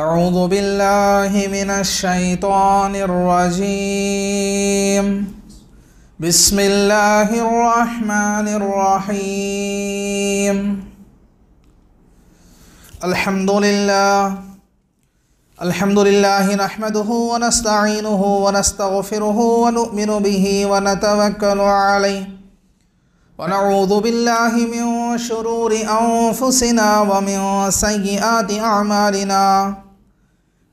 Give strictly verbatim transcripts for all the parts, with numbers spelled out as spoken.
أعوذ بالله من الشيطان الرجيم بسم الله الرحمن الرحيم الحمد لله الحمد لله نحمده ونستعينه ونستغفره ونؤمن به ونتوكل عليه ونعوذ بالله من شرور أنفسنا ومن سيئات أعمالنا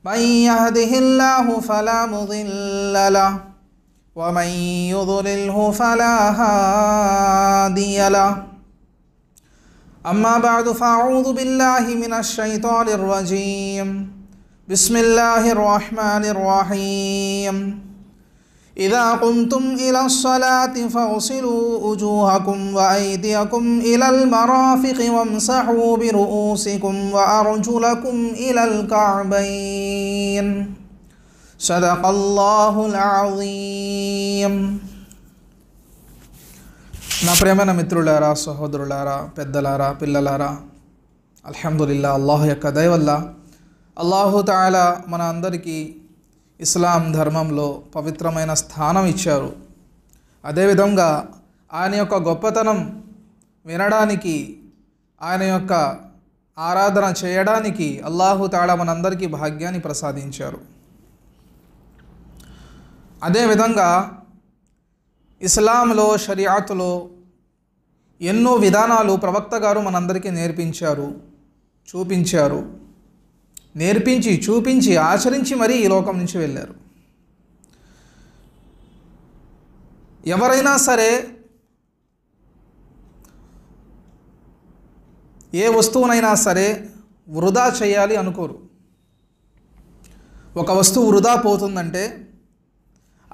من يهده الله فلا مضل له ومن يضلله فلا هادي له أما بعد فأعوذ بالله من الشيطان الرجيم بسم الله الرحمن الرحيم إذا قمتم إلى الصلاة فاغسلوا وجوهكم وأيديكم إلى المرافق وامسحوا برؤوسكم وأرجلكم إلى الكعبين صدق الله العظيم. నా ప్రియమైన మిత్రులారా, సహోదరులారా, పెద్దలారా, పిల్లలారా, అల్హమ్దులిల్లాహ్, అల్లాహ్ యొక్క దయవల్ల అల్లాహు తాలా మన అందరికీ ఇస్లాం ధర్మంలో పవిత్రమైన స్థానం ఇచ్చారు. అదేవిధంగా ఆయన యొక్క గొప్పతనం వినడానికి, ఆయన యొక్క ఆరాధన చేయడానికి అల్లాహు తాలా మనందరికీ భాగ్యాన్ని ప్రసాదించారు. అదేవిధంగా ఇస్లాంలో, షరియాతులో ఎన్నో విధానాలు ప్రవక్త గారు మనందరికీ నేర్పించారు, చూపించారు. నేర్పించి, చూపించి, ఆచరించి మరీ ఈ లోకం నుంచి వెళ్ళారు. ఎవరైనా సరే ఏ వస్తువునైనా సరే వృధా చేయాలి అనుకోరు. ఒక వస్తువు వృధా పోతుందంటే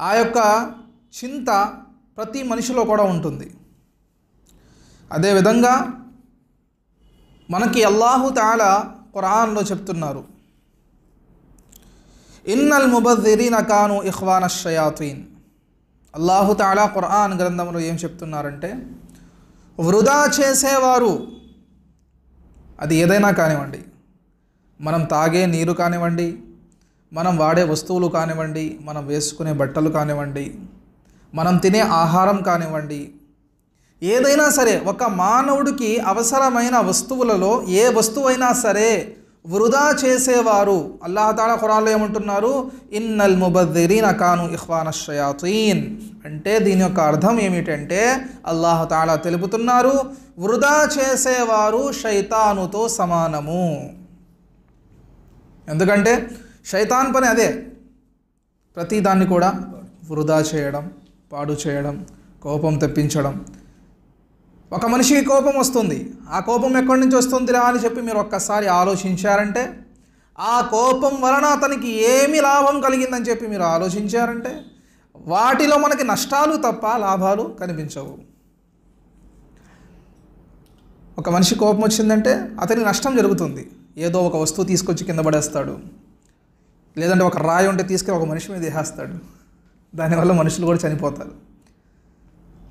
ఆ యొక్క చింత ప్రతి మనిషిలో కూడా ఉంటుంది. అదేవిధంగా మనకి అల్లాహు తాలా ఖురాన్లో చెప్తున్నారు, ఇన్నల్ ముబద్దిరీన కాను ఇఖ్వాన షయాతీన్. అల్లాహు తాలా ఖురాన్ గ్రంథంలో ఏం చెప్తున్నారంటే, వృధా చేసేవారు, అది ఏదైనా కానివ్వండి, మనం తాగే నీరు కానివ్వండి, మనం వాడే వస్తువులు కానివ్వండి, మనం వేసుకునే బట్టలు కానివ్వండి, మనం తినే ఆహారం కానివ్వండి, ఏదైనా సరే ఒక మానవుడికి అవసరమైన వస్తువులలో ఏ వస్తువైనా సరే వృధా చేసేవారు, అల్లాహ్ తాలా ఖురాన్లో ఏమంటున్నారు, ఇన్నల్ ముబద్దిరీన కాను ఇఖ్వాన షయాతీన్. అంటే దీని యొక్క అర్థం ఏమిటంటే అల్లాహ్ తాలా తెలుపుతున్నారు, వృధా చేసేవారు షైతానుతో సమానము. ఎందుకంటే షైతాన్ పని అదే, ప్రతి దాన్ని కూడా వృధా చేయడం, పాడు చేయడం, కోపం తెప్పించడం. ఒక మనిషికి కోపం వస్తుంది, ఆ కోపం ఎక్కడి నుంచి వస్తుందిరా అని చెప్పి మీరు ఒక్కసారి ఆలోచించారంటే, ఆ కోపం వలన అతనికి ఏమి లాభం కలిగిందని చెప్పి మీరు ఆలోచించారంటే, వాటిలో మనకి నష్టాలు తప్ప లాభాలు కనిపించవు. ఒక మనిషి కోపం వచ్చిందంటే అతనికి నష్టం జరుగుతుంది. ఏదో ఒక వస్తువు తీసుకొచ్చి కింద పడేస్తాడు, లేదంటే ఒక రాయి ఉంటే తీసుకుని ఒక మనిషి మీద వేసేస్తాడు, దానివల్ల మనుషులు కూడా చనిపోతారు.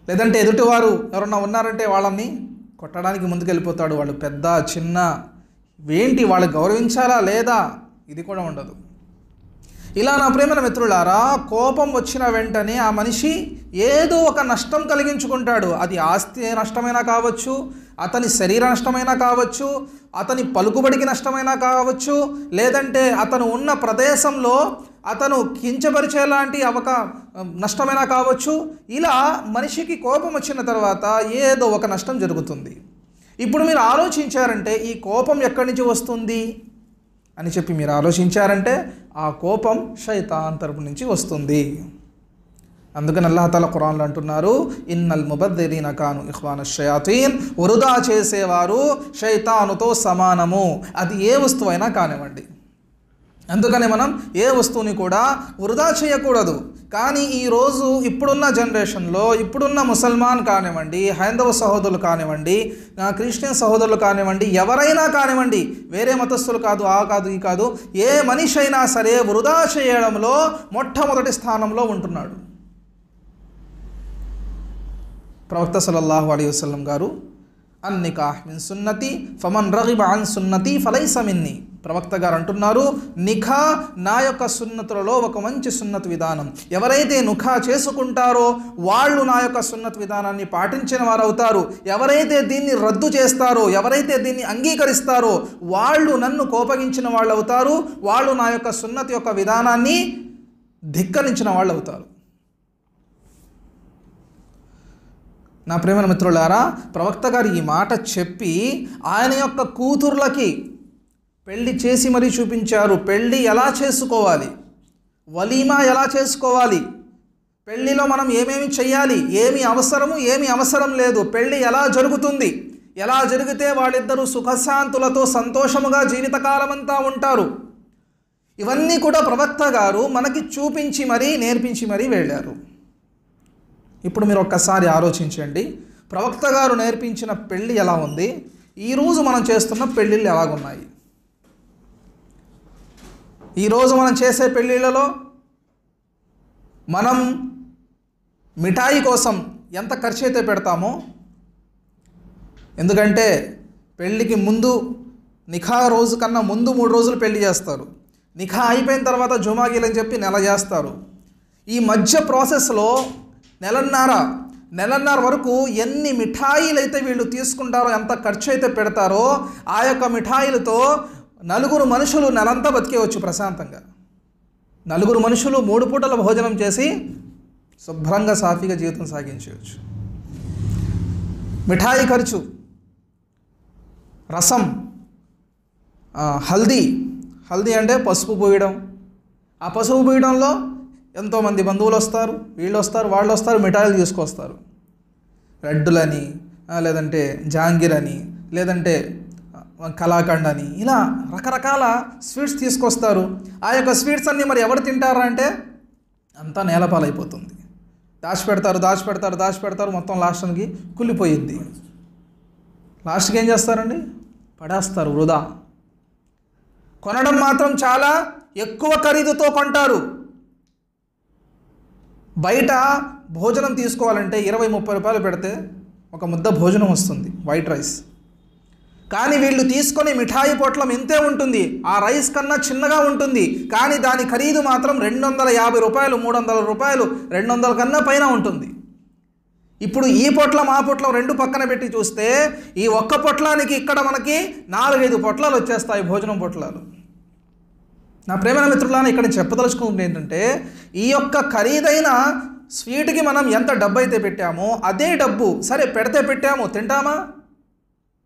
లేదంటే ఎదుటివారు ఎవరన్నా ఉన్నారంటే వాళ్ళని కొట్టడానికి ముందుకెళ్ళిపోతాడు. వాళ్ళు పెద్ద చిన్న ఏంటి, వాళ్ళు గౌరవించాలా లేదా, ఇది కూడా ఉండదు. ఇలా నా ప్రేమ మిత్రులారా, కోపం వచ్చిన వెంటనే ఆ మనిషి ఏదో ఒక నష్టం కలిగించుకుంటాడు. అది ఆస్తి నష్టమైనా కావచ్చు, అతని శరీర నష్టమైనా కావచ్చు, అతని పలుకుబడికి నష్టమైనా కావచ్చు, లేదంటే అతను ఉన్న ప్రదేశంలో అతను కించపరిచేలాంటి అవక నష్టమైనా కావచ్చు. ఇలా మనిషికి కోపం వచ్చిన తర్వాత ఏదో ఒక నష్టం జరుగుతుంది. ఇప్పుడు మీరు ఆలోచించారంటే ఈ కోపం ఎక్కడి నుంచి వస్తుంది అని చెప్పి మీరు ఆలోచించారంటే ఆ కోపం షైతాన్ తరపు నుంచి వస్తుంది. అందుకని అల్లాహ్ తాలా ఖురాన్లో అంటున్నారు, ఇన్నల్ ముబద్దిరీన కాను ఇఖ్వాన షయాతీన్. వృధా చేసేవారు షైతానుతో సమానము. అది ఏ వస్తువైనా కానివ్వండి. అందుకనే మనం ఏ వస్తువుని కూడా వృధా చేయకూడదు. కానీ ఈరోజు ఇప్పుడున్న జనరేషన్లో, ఇప్పుడున్న ముసల్మాన్ కానివ్వండి, హైందవ సహోదరులు కానివ్వండి, క్రిస్టియన్ సహోదరులు కానివ్వండి, ఎవరైనా కానివ్వండి, వేరే మతస్థులు కాదు, ఆ కాదు, ఈ కాదు, ఏ మనిషి అయినా సరే వృధా చేయడంలో మొట్టమొదటి స్థానంలో ఉంటున్నాడు. ప్రవక్త సల్లల్లాహు అలైహి వసల్లం గారు అన్నికాహ్ మిన్ సున్నతి ఫమన్ రగిబ అన్ సున్నతి ఫలైస మిన్ని. ప్రవక్త గారు అంటున్నారు, నిఖా నా యొక్క సున్నతులలో ఒక మంచి సున్నత్ విధానం. ఎవరైతే నుఖా చేసుకుంటారో వాళ్ళు నా యొక్క సున్నత్ విధానాన్ని పాటించిన వారు అవుతారు. ఎవరైతే దీన్ని రద్దు చేస్తారో, ఎవరైతే దీన్ని అంగీకరిస్తారో వాళ్ళు నన్ను కోపగించిన వాళ్ళు అవుతారు, వాళ్ళు నా యొక్క సున్నత్ యొక్క విధానాన్ని ధిక్కరించిన వాళ్ళు అవుతారు. నా ప్రేమ మిత్రులారా, ప్రవక్త గారు ఈ మాట చెప్పి ఆయన యొక్క కూతుర్లకి పెళ్ళి చేసి మరీ చూపించారు. పెళ్ళి ఎలా చేసుకోవాలి, వలీమా ఎలా చేసుకోవాలి, పెళ్ళిలో మనం ఏమేమి చేయాలి, ఏమి అవసరము ఏమి అవసరం లేదు, పెళ్ళి ఎలా జరుగుతుంది, ఎలా జరిగితే వాళ్ళిద్దరూ సుఖశాంతులతో సంతోషముగా జీవితకాలం అంతా ఉంటారు, ఇవన్నీ కూడా ప్రవక్త గారు మనకి చూపించి మరీ నేర్పించి మరీ వెళ్ళారు. ఇప్పుడు మీరు ఒక్కసారి ఆలోచించండి, ప్రవక్త గారు నేర్పించిన పెళ్ళి ఎలా ఉంది, ఈరోజు మనం చేస్తున్న పెళ్ళిళ్ళు ఎలాగున్నాయి. ఈరోజు మనం చేసే పెళ్ళిళ్ళలో మనం మిఠాయి కోసం ఎంత ఖర్చు అయితే పెడతామో, ఎందుకంటే పెళ్ళికి ముందు నిఖా రోజు కన్నా ముందు మూడు రోజులు పెళ్ళి చేస్తారు, నిఖా అయిపోయిన తర్వాత జుమాగీలు అని చెప్పి నెల చేస్తారు. ఈ మధ్య ప్రాసెస్లో నెలన్నర నెలన్నర వరకు ఎన్ని మిఠాయిలు అయితే వీళ్ళు తీసుకుంటారో, ఎంత ఖర్చు అయితే పెడతారో, ఆ యొక్క మిఠాయిలతో నలుగురు మనుషులు నెలంతా బతికేవచ్చు ప్రశాంతంగా. నలుగురు మనుషులు మూడు పూటల భోజనం చేసి శుభ్రంగా సాఫీగా జీవితం సాగించవచ్చు. మిఠాయి ఖర్చు, రసం, హల్దీ, హల్దీ అంటే పసుపు పూయడం, ఆ పసుపు పూయడంలో ఎంతోమంది బంధువులు వస్తారు, వీళ్ళు వస్తారు, వాళ్ళు వస్తారు, మిఠాయిలు తీసుకొస్తారు. రెడ్డులని, లేదంటే జాంగిరని, లేదంటే కళాఖండ్ అని, ఇలా రకరకాల స్వీట్స్ తీసుకొస్తారు. ఆ యొక్క స్వీట్స్ అన్నీ మరి ఎవరు తింటారా అంటే అంతా నేలపాలైపోతుంది. దాచిపెడతారు దాచిపెడతారు దాచిపెడతారు మొత్తం లాస్ట్కి కుళ్ళిపోయింది. లాస్ట్కి ఏం చేస్తారండి, పడేస్తారు, వృధా. కొనడం మాత్రం చాలా ఎక్కువ ఖరీదుతో కొంటారు. బయట భోజనం తీసుకోవాలంటే ఇరవై ముప్పై రూపాయలు పెడితే ఒక ముద్ద భోజనం వస్తుంది, వైట్ రైస్. కానీ వీళ్ళు తీసుకొని మిఠాయి పొట్లం ఇంతే ఉంటుంది, ఆ రైస్ కన్నా చిన్నగా ఉంటుంది, కానీ దాని ఖరీదు మాత్రం రెండు వందల యాభై రూపాయలు మూడు వందల రూపాయలు రెండు వందల కన్నా పైన ఉంటుంది. ఇప్పుడు ఈ పొట్లం ఆ పొట్లం రెండు పక్కన పెట్టి చూస్తే ఈ ఒక్క పొట్లానికి ఇక్కడ మనకి నాలుగైదు పొట్లాలు వచ్చేస్తాయి, భోజనం పొట్లాలు. నా ప్రేమ మిత్రులారా, ఇక్కడ చెప్పదలుచుకుంది ఏంటంటే, ఈ యొక్క ఖరీదైన స్వీట్కి మనం ఎంత డబ్బు అయితే పెట్టామో అదే డబ్బు సరే పెడితే పెట్టాము, తింటామా?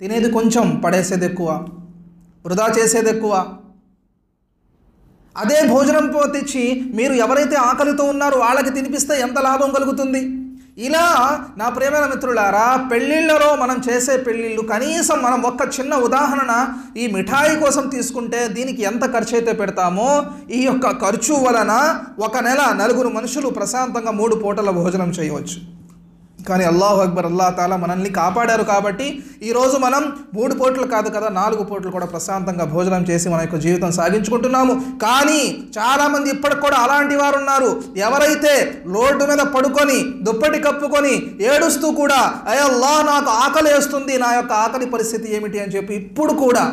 తినేది కొంచెం, పడేసేది ఎక్కువ, వృధా చేసేది ఎక్కువ. అదే భోజనం తెచ్చి మీరు ఎవరైతే ఆకలితో ఉన్నారో వాళ్ళకి తినిపిస్తే ఎంత లాభం కలుగుతుంది. ఇలా నా ప్రియమైన మిత్రులారా, పెళ్ళిళ్ళలో మనం చేసే పెళ్ళిళ్ళు కనీసం మనం ఒక్క చిన్న ఉదాహరణ, ఈ మిఠాయి కోసం తీసుకుంటే దీనికి ఎంత ఖర్చు అయితే పెడతామో ఈ యొక్క ఖర్చు వలన ఒక నెల నలుగురు మనుషులు ప్రశాంతంగా మూడు పూటల భోజనం చేయవచ్చు. కానీ అల్లాహు అక్బర్, అల్లాహ్ తాలా మనల్ని కాపాడారు కాబట్టి ఈరోజు మనం మూడు పూటలు కాదు కదా, నాలుగు పూటలు కూడా ప్రశాంతంగా భోజనం చేసి మన యొక్క జీవితం సాగించుకుంటున్నాము. కానీ చాలామంది ఇప్పటికి కూడా అలాంటి వారు ఉన్నారు. ఎవరైతే రోడ్డు మీద పడుకొని దుప్పటి కప్పుకొని ఏడుస్తూ కూడా అయ్యా అల్లాహ్ నాకు ఆకలి వేస్తుంది, నా యొక్క ఆకలి పరిస్థితి ఏమిటి అని చెప్పి ఇప్పుడు కూడా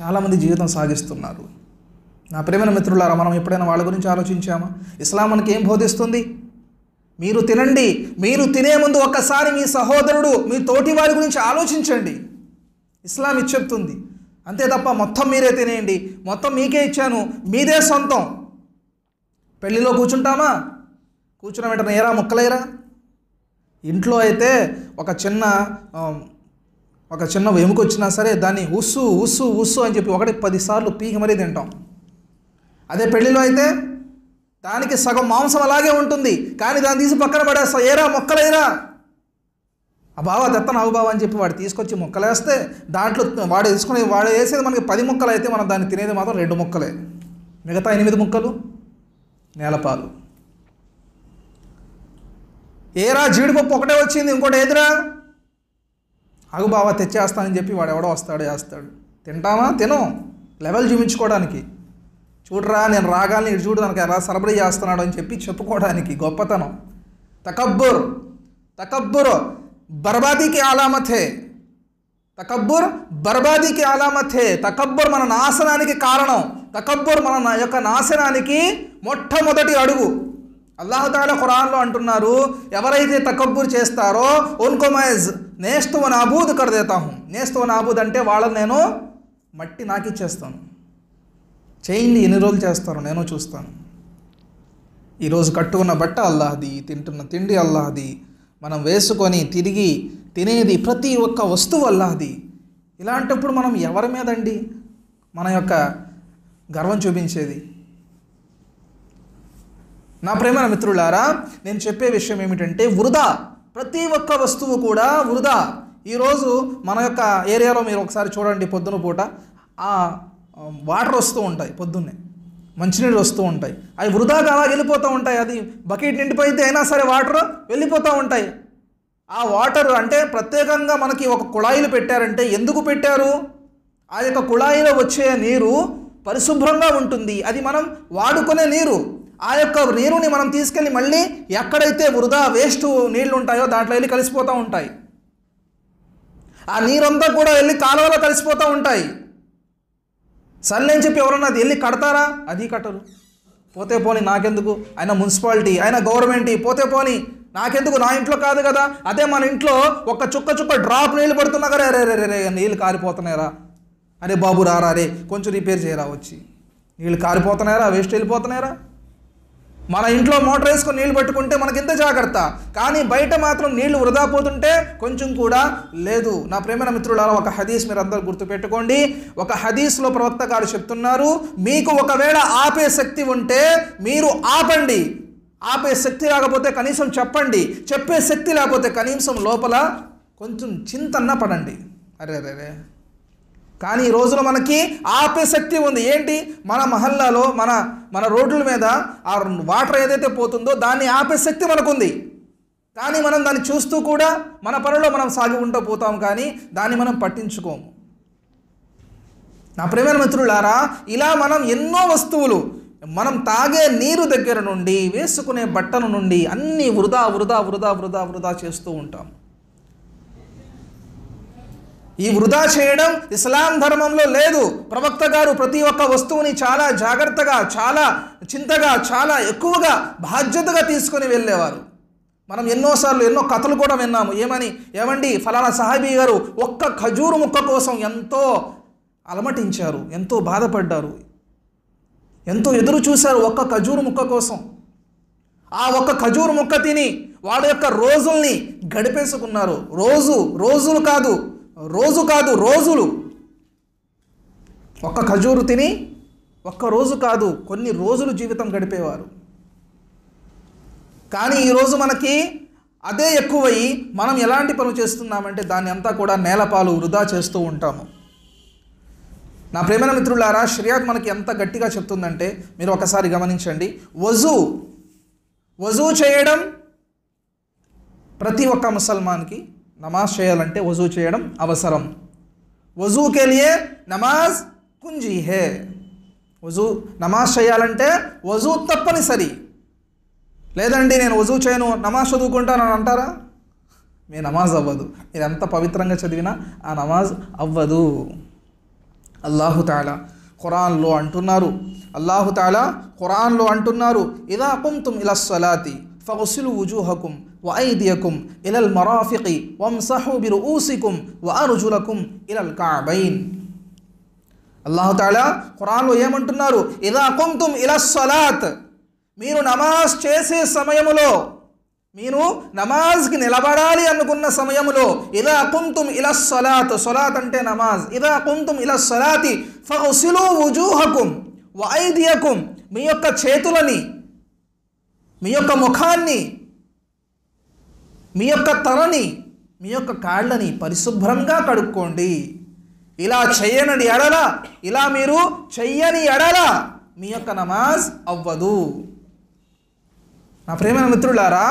చాలామంది జీవితం సాగిస్తున్నారు. నా ప్రియమైన మిత్రులారా, మనం ఎప్పుడైనా వాళ్ళ గురించి ఆలోచించామా? ఇస్లాం మనకి ఏం బోధిస్తుంది? మీరు తినండి, మీరు తినే ముందు ఒక్కసారి మీ సహోదరుడు మీ తోటి వారి గురించి ఆలోచించండి. ఇస్లాం ఇది చెప్తుంది, అంతే తప్ప మొత్తం మీరే తినేయండి, మొత్తం మీకే ఇచ్చాను, మీదే సొంతం. పెళ్ళిలో కూర్చుంటామా? కూర్చున్న వెంటనే ఏరా ముక్కలేరా? ఇంట్లో అయితే ఒక చిన్న ఒక చిన్న ఎముక వచ్చినా సరే దాన్ని ఉస్సు ఉస్సు ఉస్సు అని చెప్పి ఒకటి పదిసార్లు పీకి మరీ తింటాం. అదే పెళ్ళిలో అయితే దానికి సగం మాంసం అలాగే ఉంటుంది, కానీ దాన్ని తీసి పక్కన పడేస్తా, ఏరా మొక్కలేరా, ఆ బావ తెత్తన అవు బావ అని చెప్పి వాడు తీసుకొచ్చి మొక్కలేస్తే దాంట్లో వాడు తీసుకునే వాడు వేసేది మనకి పది ముక్కలు అయితే మనం దాన్ని తినేది మాత్రం రెండు ముక్కలే, మిగతా ఎనిమిది ముక్కలు నేలపాలు. ఏరా జీడిపప్పు ఒకటే వచ్చింది, ఇంకోటి ఏదిరా, అగు బావ తెచ్చేస్తానని చెప్పి వాడు ఎవడో వస్తాడు వేస్తాడు. తింటామా? తినం, లెవెల్ చూపించుకోవడానికి. చూడరా నేను రాగాలని, ఇటు చూడు నాకు ఎలా సరబరీ చేస్తున్నాడు అని చెప్పి చెప్పుకోవడానికి గొప్పతనం. తకబ్బుర్, తకబ్బురు बर्बादी की अलामत है। तकब्बुर बर्बादी की अलामत है। तकब्बुर मन नाशना की कारणों। तकब्बुर मन యొక్క నాశనానికి మొట్టమొదటి అడుగు। अल्लाह ताला कुरान लो अंटुन्नारू एवरैते तकब्बुर चेस्तारो उनको मैं नेस्त व नाबूद कर देता हूँ। नेस्त व नाबूद अंटे वाळ्ळनि नेनु मट्टी नाकि इच्चेस्तानु। चेयंडि एन्नि रोजुलु चेस्तारो नेनु चूस्तानु। ई रोजु कट्टुकुन्न बट्ट अल्लाहदी, तिंटुन्न तिंडी अल्लाहदी, మనం వేసుకొని తిరిగి తినేది ప్రతి ఒక్క వస్తువు అల్లాహ్ది। ఇలాంటప్పుడు మనం ఎవరి మీదండి మన యొక్క గర్వం చూపించేది? నా ప్రేమ మిత్రులారా, నేను చెప్పే విషయం ఏమిటంటే వృధా, ప్రతి ఒక్క వస్తువు కూడా వృధా। ఈరోజు మన యొక్క ఏరియాలో మీరు ఒకసారి చూడండి, పొద్దున పూట ఆ వాటర్ వస్తూ ఉంటాయి, పొద్దున్నే మంచినీళ్ళు వస్తూ ఉంటాయి, అవి వృధాగా అలా వెళ్ళిపోతూ ఉంటాయి। అది బకెట్ నిండిపోయితే అయినా సరే వాటర్ వెళ్ళిపోతూ ఉంటాయి। ఆ వాటర్ అంటే ప్రత్యేకంగా మనకి ఒక కుళాయిలు పెట్టారంటే ఎందుకు పెట్టారు? ఆ యొక్క కుళాయిలో వచ్చే నీరు పరిశుభ్రంగా ఉంటుంది, అది మనం వాడుకునే నీరు। ఆ యొక్క నీరుని మనం తీసుకెళ్ళి మళ్ళీ ఎక్కడైతే వృధా వేస్ట్ నీళ్ళు ఉంటాయో దాంట్లో వెళ్ళి కలిసిపోతూ ఉంటాయి। ఆ నీరంతా కూడా వెళ్ళి కాలువలో కలిసిపోతూ ఉంటాయి। సర్లే అని చెప్పి ఎవరన్నా అది వెళ్ళి కడతారా? అది కట్టరు। పోతే పోని నాకెందుకు, ఆయన మున్సిపాలిటీ, ఆయన గవర్నమెంట్, పోతే పోని నాకెందుకు, నా ఇంట్లో కాదు కదా। అదే మన ఇంట్లో ఒక్క చుక్క చుక్క డ్రాప్ నీళ్ళు పడుతున్నా కదా, రే రే రే నీళ్ళు కారిపోతున్నాయరా, అరే బాబు రారా, రే కొంచెం రిపేర్ చేయరా, వచ్చి నీళ్ళు కారిపోతున్నాయరా, వేస్ట్ వెళ్ళిపోతున్నాయరా। మన ఇంట్లో మోటార్ వేసుకొని నీళ్ళు పట్టుకుంటే మనకి ఇంత జాగ్రత్త, కానీ బయట మాత్రం నీళ్లు వృధా పోతుంటే కొంచెం కూడా లేదు। నా ప్రేమ మిత్రులారా, ఒక హదీస్ మీరు అందరూ గుర్తుపెట్టుకోండి। ఒక హదీస్లో ప్రవక్త గారు చెప్తున్నారు, మీకు ఒకవేళ ఆపే శక్తి ఉంటే మీరు ఆపండి, ఆపే శక్తి రాకపోతే కనీసం చెప్పండి, చెప్పే శక్తి లేకపోతే కనీసం లోపల కొంచెం చింతన పడండి, అరే రే రే। కానీ ఈ రోజులో మనకి ఆపే శక్తి ఉంది। ఏంటి? మన మహల్లాలో మన మన రోడ్ల మీద ఆ వాటర్ ఏదైతే పోతుందో దాన్ని ఆపే శక్తి మనకుంది, కానీ మనం దాన్ని చూస్తూ కూడా మన పనిలో మనం సాగుకుంటూ పోతాం, కానీ దాన్ని మనం పట్టించుకోము। నా ప్రియమైన మిత్రులారా, ఇలా మనం ఎన్నో వస్తువులు, మనం తాగే నీరు దగ్గర నుండి వేసుకునే బట్టల నుండి అన్నీ వృధా వృధా వృధా వృధా వృధా చేస్తూ ఉంటాం। ఈ వృధా చేయడం ఇస్లాం ధర్మంలో లేదు। ప్రవక్త గారు ప్రతి ఒక్క వస్తువుని చాలా జాగ్రత్తగా, చాలా చింతగా, చాలా ఎక్కువగా బాధ్యతగా తీసుకొని వెళ్ళేవారు। మనం ఎన్నోసార్లు ఎన్నో కథలు కూడా విన్నాము, ఏమని, ఏమండి ఫలానా సాహిబీ గారు ఒక్క ఖజూరు ముక్క కోసం ఎంతో అలమటించారు, ఎంతో బాధపడ్డారు, ఎంతో ఎదురు చూశారు ఒక్క ఖజూరు ముక్క కోసం। ఆ ఒక్క ఖజూరు ముక్క తిని వాళ్ళ యొక్క రోజుల్ని గడిపేసుకున్నారు। రోజు రోజులు కాదు రోజు కాదు రోజులు, ఒక్క ఖజూరు తిని ఒక్క రోజు కాదు కొన్ని రోజులు జీవితం గడిపేవారు। కానీ ఈరోజు మనకి అదే ఎక్కువయ్యి మనం ఎలాంటి పనులు చేస్తున్నామంటే దాన్ని అంతా కూడా నేలపాలు వృధా చేస్తూ ఉంటాము। నా ప్రేమ మిత్రులారా, షరియత్ మనకి ఎంత గట్టిగా చెప్తుందంటే మీరు ఒకసారి గమనించండి। వజూ వజూ చేయడం ప్రతి ఒక్క ముసల్మాన్కి నమాజ్ చేయాలంటే వజూ చేయడం అవసరం। వజూ కే లియే నమాజ్ కుంజీ హే। వజూ నమాజ్ చేయాలంటే వజూ తప్పనిసరి। లేదండి నేను వజూ చేయను, నమాజ్ చదువుకుంటానని అంటారా? మీ నమాజ్ అవ్వదు, మీరు ఎంత పవిత్రంగా చదివినా ఆ నమాజ్ అవ్వదు। అల్లాహు తాలా ఖురాన్లో అంటున్నారు, అల్లాహు తాలా ఖురాన్లో అంటున్నారు, ఇదా కుమ్తుమ్ ఇలస్ సలాతి ఫగసిలు వుజూహకుం వఐదియకుం ఇలల్ మరాఫికి వంసహు బిరుఊసికుం వఅర్జులకుం ఇలల్ కఅబైన్। అల్లాహ్ తాలా ఖురాన్లో ఏమంటున్నారు? ఇదా కుమ్తుం ఇలస్ సలాత్, మీరు నమాజ్ చేసే సమయములో, మీరు నమాజ్కి నిలబడాలి అనుకున్న సమయములో, ఇదా కుమ్తుం ఇలస్ సలాత్, సలాత్ అంటే నమాజ్, ఇదా కుమ్తుం ఇలస్ సలాతి ఫగసిలు వుజూహకుం వఐదియకుం, మీ యొక్క చేతులని, మీ యొక్క ముఖాన్ని, మీ యొక్క తలని, మీ యొక్క కాళ్ళని పరిశుభ్రంగా కడుక్కోండి। ఇలా చేయని ఎడల, ఇలా మీరు చెయ్యని ఎడల మీ యొక్క నమాజ్ అవ్వదు। నా ప్రేమ మిత్రులారా,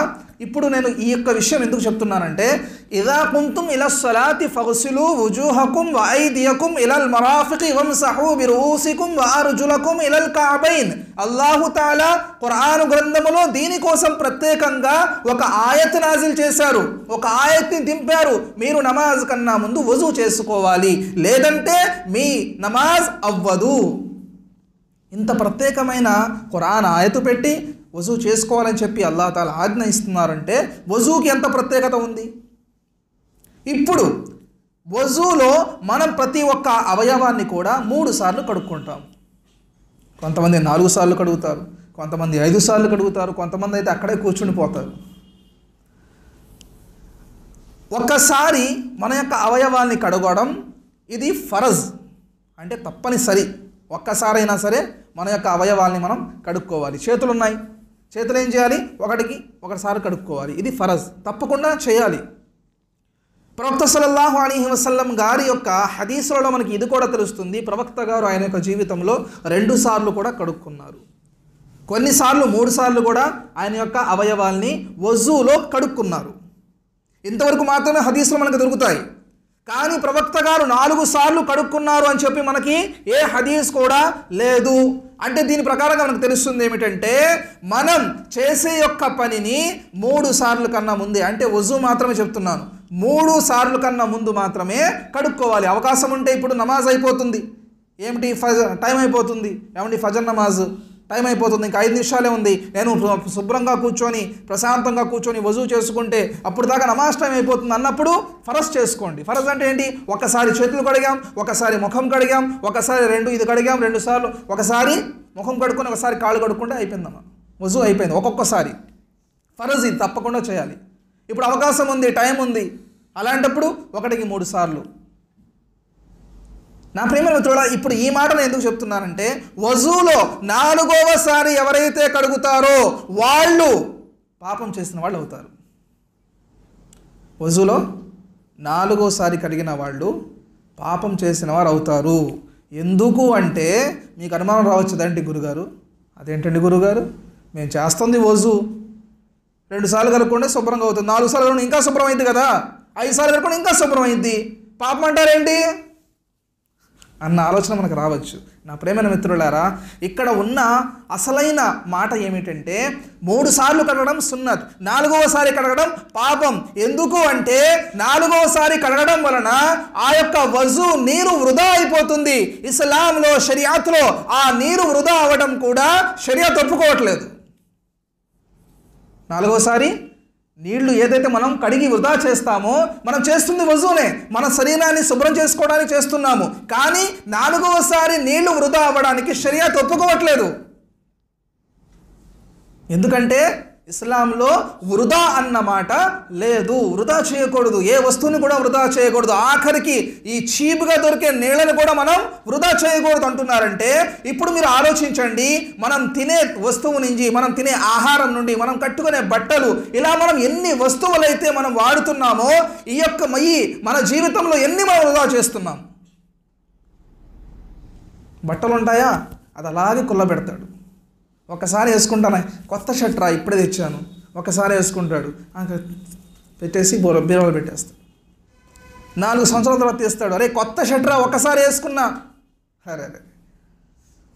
ఇప్పుడు నేను ఈ యొక్క విషయం ఎందుకు చెప్తున్నానంటే ఇదా కుంతుం ఇల సలాతి ఫగసిలు వజూహకుం వైదియకుం ఇలల్ మరాఫికి వమ్సహు బిరుసికుం వార్జులకుం ఇలల్ కఅబైన్ అల్లాహు తాలా ఖురాన్ గ్రంథములో దీని కోసం ప్రత్యేకంగా ఒక ఆయత్ నాజిల్ చేశారు. ఒక ఆయత్ని దింపారు. మీరు నమాజ్ కన్నా ముందు వజూ చేసుకోవాలి, లేదంటే మీ నమాజ్ అవ్వదు. ఇంత ప్రత్యేకమైన ఖురాన్ ఆయతు పెట్టి వజూ చేసుకోవాలని చెప్పి అల్లాహ్ తాలా ఆజ్ఞ ఇస్తున్నారంటే వజూకి ఎంత ప్రత్యేకత ఉంది. ఇప్పుడు వజూలో మనం ప్రతి ఒక్క అవయవాన్ని కూడా మూడు సార్లు కడుక్కుంటాం. కొంతమంది నాలుగు సార్లు కడుగుతారు, కొంతమంది ఐదు సార్లు కడుగుతారు, కొంతమంది అయితే అక్కడే కూర్చుండిపోతారు. ఒక్కసారి మన యొక్క అవయవాన్ని కడగడం ఇది ఫరజ్, అంటే తప్పనిసరి. ఒక్కసారైనా సరే మన యొక్క అవయవాల్ని మనం కడుక్కోవాలి. చేతులు ఉన్నాయి, చేతులు ఏం చేయాలి? ఒకటికి ఒకసారి కడుక్కోవాలి. ఇది ఫరజ్, తప్పకుండా చేయాలి. ప్రవక్త సల్లల్లాహు అలైహి వసల్లం గారి యొక్క హదీసులలో మనకి ఇది కూడా తెలుస్తుంది. ప్రవక్త గారు ఆయన యొక్క జీవితంలో రెండు సార్లు కూడా కడుక్కున్నారు, కొన్నిసార్లు మూడు సార్లు కూడా ఆయన యొక్క అవయవాల్ని వజూలో కడుక్కున్నారు. ఇంతవరకు మాత్రమే హదీసులు మనకు దొరుకుతాయి. కానీ ప్రవక్త గారు నాలుగు సార్లు కడుక్కున్నారు అని చెప్పి మనకి ఏ హదీస్ కూడా లేదు. అంటే దీని ప్రకారంగా మనకు తెలుస్తుంది ఏమిటంటే మనం చేసే యొక్క పనిని మూడు సార్లు కన్నా ముందే, అంటే వజూ మాత్రమే చెప్తున్నాను, మూడు సార్లు కన్నా ముందు మాత్రమే కడుక్కోవాలి. అవకాశం ఉంటే ఇప్పుడు నమాజ్ అయిపోతుంది, ఏమిటి ఫజ టైం అయిపోతుంది, ఏమిటి ఫజర్ నమాజ్ టైం అయిపోతుంది, ఇంకా ఐదు నిమిషాలే ఉంది, నేను శుభ్రంగా కూర్చొని ప్రశాంతంగా కూర్చొని వజూ చేసుకుంటే అప్పుడు దాకా నమాజ్ టైం అయిపోతుంది అన్నప్పుడు ఫరజ్ చేసుకోండి. ఫరజ్ అంటే ఏంటి? ఒకసారి చేతులు కడిగాం, ఒకసారి ముఖం కడిగాం, ఒకసారి రెండు ఇది కడిగాం, రెండు సార్లు ఒకసారి ముఖం కడుక్కొని ఒకసారి కాళ్ళు కడుక్కుంటే అయిపోయిందమ్మా, వజూ అయిపోయింది. ఒక్కొక్కసారి ఫరజ్, ఇది తప్పకుండా చేయాలి. ఇప్పుడు అవకాశం ఉంది, టైం ఉంది, అలాంటప్పుడు ఒకటికి మూడు సార్లు. నా ప్రేమ మిత్రుడా, ఇప్పుడు ఈ మాటను ఎందుకు చెప్తున్నానంటే వజూలో నాలుగవసారి ఎవరైతే కడుగుతారో వాళ్ళు పాపం చేసిన వాళ్ళు అవుతారు. వజూలో నాలుగోసారి కడిగిన వాళ్ళు పాపం చేసిన వారు అవుతారు. ఎందుకు అంటే మీకు అనుమానం రావచ్చు, అదేంటి గురుగారు, అదేంటండి గురుగారు, మేము చేస్తుంది వజూ, రెండు సార్లు కడుక్కుంటే శుభ్రంగా అవుతుంది, నాలుగు సార్లు కడుక్కుంటే ఇంకా శుభ్రం అయింది కదా, ఐదు సార్లు కడుక్కుంటే ఇంకా శుభ్రం అయింది, పాపం అంటారేంటి అన్న ఆలోచన మనకు రావచ్చు. నా ప్రేమైన మిత్రులారా, ఇక్కడ ఉన్న అసలైన మాట ఏమిటంటే మూడు సార్లు కడగడం సున్నత్, నాలుగవసారి కడగడం పాపం. ఎందుకు అంటే నాలుగవసారి కడగడం వలన ఆ యొక్క వజూ నీరు వృధా అయిపోతుంది. ఇస్లాంలో షరియాత్లో ఆ నీరు వృధా అవ్వడం కూడా షరియాత్ ఒప్పుకోవట్లేదు. నాలుగోసారి నీళ్లు ఏదైతే మనం కడిగి వృధా చేస్తామో, మనం చేస్తుంది వజూనే, మన శరీరాన్ని శుభ్రం చేసుకోవడానికి చేస్తున్నాము. కానీ నాలుగవసారి నీళ్లు వృధా అవ్వడానికి షరియాత్ ఒప్పుకోవట్లేదు. ఎందుకంటే ఇస్లాంలో వృధా అన్నమాట లేదు, వృధా చేయకూడదు, ఏ వస్తువుని కూడా వృధా చేయకూడదు, ఆఖరికి ఈ చీప్గా దొరికే నీళ్ళని కూడా మనం వృధా చేయకూడదు అంటున్నారంటే ఇప్పుడు మీరు ఆలోచించండి, మనం తినే వస్తువు నుంచి, మనం తినే ఆహారం నుండి, మనం కట్టుకునే బట్టలు, ఇలా మనం ఎన్ని వస్తువులైతే మనం వాడుతున్నామో ఈ యొక్క మయి మన జీవితంలో ఎన్ని మనం వృధా చేస్తున్నాం. బట్టలు ఉంటాయా, అది అలాగే కుల్లబెడతాడు. ఒకసారి వేసుకుంటాను, కొత్త షర్ట్ రా ఇప్పుడే తెచ్చాను, ఒకసారి వేసుకుంటాడు, పెట్టేసి బోర బీరవాళ్ళు పెట్టేస్తాడు. నాలుగు సంవత్సరాల తర్వాత తీస్తాడు, అరే కొత్త షర్ట్ రా ఒక్కసారి వేసుకున్నా, అరే అరే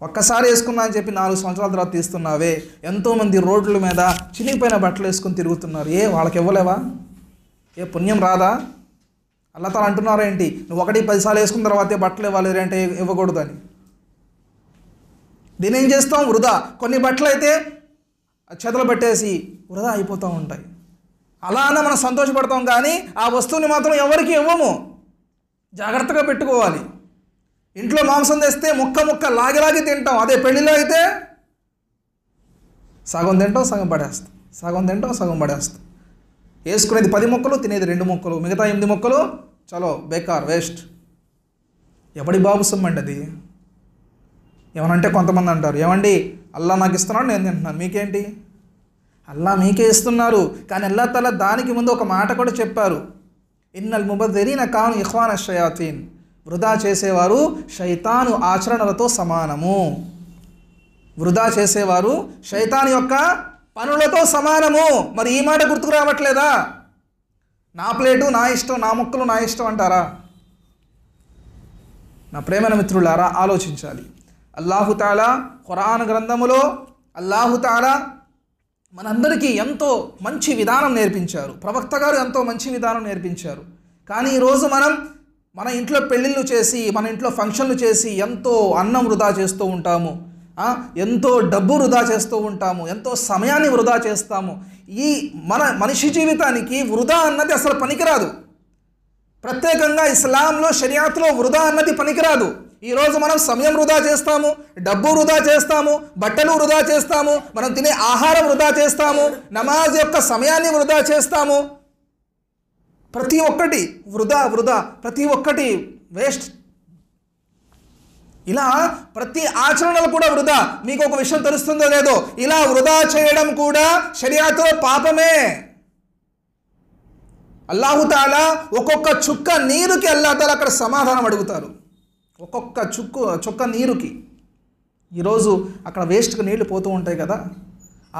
ఒక్కసారి వేసుకున్నా అని చెప్పి నాలుగు సంవత్సరాల తర్వాత తీస్తున్నావే. ఎంతోమంది రోడ్ల మీద చినిగిపోయిన బట్టలు వేసుకుని తిరుగుతున్నారు, ఏ వాళ్ళకి ఇవ్వలేవా, ఏ పుణ్యం రాదా? అల్లా తాలా అంటున్నారు ఏంటి, నువ్వు ఒకటి పదిసార్లు వేసుకున్న తర్వాతే బట్టలు ఇవ్వాలి అంటే ఇవ్వకూడదు అని. దీని ఏం చేస్తాం, వృధా. కొన్ని బట్టలు అయితే చేతులు పెట్టేసి వృధా అయిపోతూ ఉంటాయి, అలా అన్న మనం సంతోషపడతాం. కానీ ఆ వస్తువుని మాత్రం ఎవరికి ఇవ్వము, జాగ్రత్తగా పెట్టుకోవాలి. ఇంట్లో మాంసం తెస్తే ముక్క ముక్క లాగిలాగి తింటాం, అదే పెళ్ళిలో అయితే సగం తింటాం సగం పడేస్తాం, సగం తింటాం సగం పడేస్తాం. వేసుకునేది పది ముక్కలు, తినేది రెండు ముక్కలు, మిగతా ఎనిమిది ముక్కలు చలో బేకార్ వేస్ట్. ఎవడి బాబు సొమ్మండి అది? ఏమనంటే కొంతమంది అంటారు, ఏమండి అల్లా నాకు ఇస్తున్నాడు నేను తింటున్నాను, మీకేంటి? అల్లా మీకే ఇస్తున్నారు, కానీ అల్లా తాలా దానికి ముందు ఒక మాట కూడా చెప్పారు, ఇన్నల్ ముబద్దిరీన కాను ఇఖ్వాన షయాతీన్, వృధా చేసేవారు షైతాను ఆచరణలతో సమానము, వృధా చేసేవారు షైతాన్ యొక్క పనులతో సమానము. మరి ఈ మాట గుర్తుకు రావట్లేదా? నా ప్లేటు నా ఇష్టం, నా ముక్కలు నా ఇష్టం అంటారా? నా ప్రేమైన మిత్రులారా, ఆలోచించాలి. అల్లాహు తాలా ఖురాన్ గ్రంథములో అల్లాహు తాలా మనందరికీ ఎంతో మంచి విధానం నేర్పించారు. ప్రవక్త గారు ఎంతో మంచి విధానం నేర్పించారు. కానీ ఈరోజు మనం మన ఇంట్లో పెళ్ళిళ్ళు చేసి, మన ఇంట్లో ఫంక్షన్లు చేసి ఎంతో అన్నం వృధా చేస్తూ ఉంటాము, ఎంతో డబ్బు వృధా చేస్తూ ఉంటాము, ఎంతో సమయాన్ని వృధా చేస్తాము. ఈ మన మనిషి జీవితానికి వృధా అన్నది అసలు పనికిరాదు. ప్రత్యేకంగా ఇస్లాంలో, షరియాత్లో వృధా అన్నది పనికిరాదు. ఈరోజు మనం సమయం వృధా చేస్తాము, డబ్బు వృధా చేస్తాము, బట్టలు వృధా చేస్తాము, మనం తినే ఆహారం వృధా చేస్తాము, నమాజ్ యొక్క సమయాన్ని వృధా చేస్తాము. ప్రతి ఒక్కటి వృధా వృధా ప్రతి ఒక్కటి వేస్ట్. ఇలా ప్రతి ఆచరణలు కూడా వృధా. మీకు ఒక విషయం తెలుస్తుందో లేదో, ఇలా వృధా చేయడం కూడా షరియాతో పాపమే. అల్లాహు తాలా ఒక్కొక్క చుక్క నీరుకి అల్లాహు తాలా అక్కడ సమాధానం అడుగుతారు. ఒక్కొక్క చుక్కు చుక్క నీరుకి ఈరోజు అక్కడ వేస్ట్గా నీళ్లు పోతూ ఉంటాయి కదా,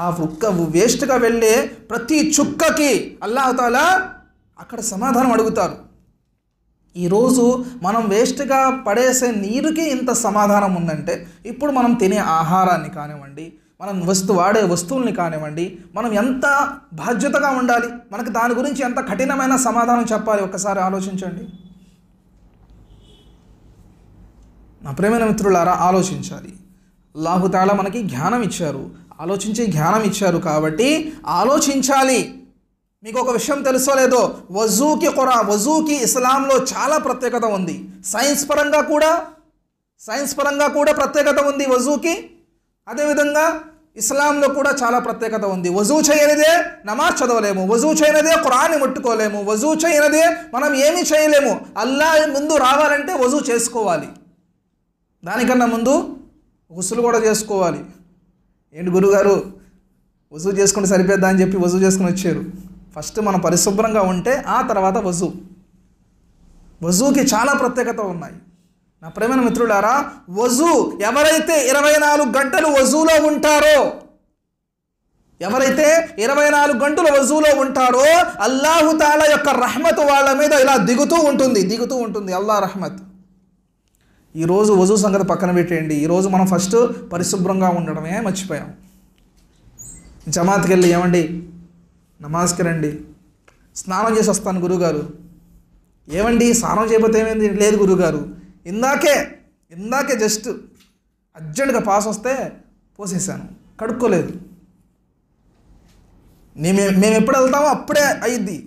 ఆ వృక్క వేస్ట్గా వెళ్ళే ప్రతి చుక్కకి అల్లాహు తాలా అక్కడ సమాధానం అడుగుతారు. ఈరోజు మనం వేస్ట్గా పడేసే నీరుకి ఇంత సమాధానం ఉందంటే, ఇప్పుడు మనం తినే ఆహారాన్ని కానివ్వండి, మనం వస్తు వాడే వస్తువుల్ని కానివ్వండి, మనం ఎంత బాధ్యతగా ఉండాలి, మనకు దాని గురించి ఎంత కఠినమైన సమాధానం చెప్పాలి. ఒక్కసారి ఆలోచించండి నా ప్రేమైన మిత్రులారా, ఆలోచించాలి. అల్లాహు తాలా మనకి జ్ఞానం ఇచ్చారు, ఆలోచించే జ్ఞానం ఇచ్చారు, కాబట్టి ఆలోచించాలి. మీకు ఒక విషయం తెలుసో లేదో, వజూకి ఖురా వజూకి ఇస్లాంలో చాలా ప్రత్యేకత ఉంది. సైన్స్ పరంగా కూడా సైన్స్ పరంగా కూడా ప్రత్యేకత ఉంది వజూకి. అదేవిధంగా ఇస్లాంలో కూడా చాలా ప్రత్యేకత ఉంది. వజూ చేయనిదే నమాజ్ చదవలేము, వజూ చేయనిదే ఖురాన్ని ముట్టుకోలేము, వజూ చేయనిదే మనం ఏమీ చేయలేము. అల్లాహ్ ముందు రావాలంటే వజూ చేసుకోవాలి, దానికన్నా ముందు గుసులు కూడా చేసుకోవాలి. ఏంటి గురుగారు, వజూ చేసుకుని సరిపోద్దా అని చెప్పి వజూ చేసుకుని వచ్చారు. ఫస్ట్ మనం పరిశుభ్రంగా ఉంటే ఆ తర్వాత వజూ. వజూకి చాలా ప్రత్యేకత ఉన్నాయి. నా ప్రేమైన మిత్రులారా, వజూ ఎవరైతే ఇరవై నాలుగు గంటలు వజూలో ఉంటారో ఎవరైతే ఇరవై నాలుగు గంటలు వజూలో ఉంటారో అల్లాహు తాలా యొక్క రహ్మత్ వాళ్ళ మీద ఇలా దిగుతూ ఉంటుంది, దిగుతూ ఉంటుంది అల్లా రహ్మత్. ఈరోజు వజూ సంగతి పక్కన పెట్టేయండి. ఈరోజు మనం ఫస్ట్ పరిశుభ్రంగా ఉండడమే మర్చిపోయాం. జమాత్కి వెళ్ళి ఏమండి నమాజ్కి రండి, స్నానం చేసి వస్తాను గురువుగారు. ఏమండి స్నానం చేయబోతే ఏమైంది? లేదు గురువుగారు, ఇందాకే ఇందాకే జస్ట్ అర్జెంటుగా పాస్ వస్తే పోసేసాను, కడుక్కోలేదు. నే మేము ఎప్పుడు వెళ్తామో అప్పుడే అయ్యిద్ది,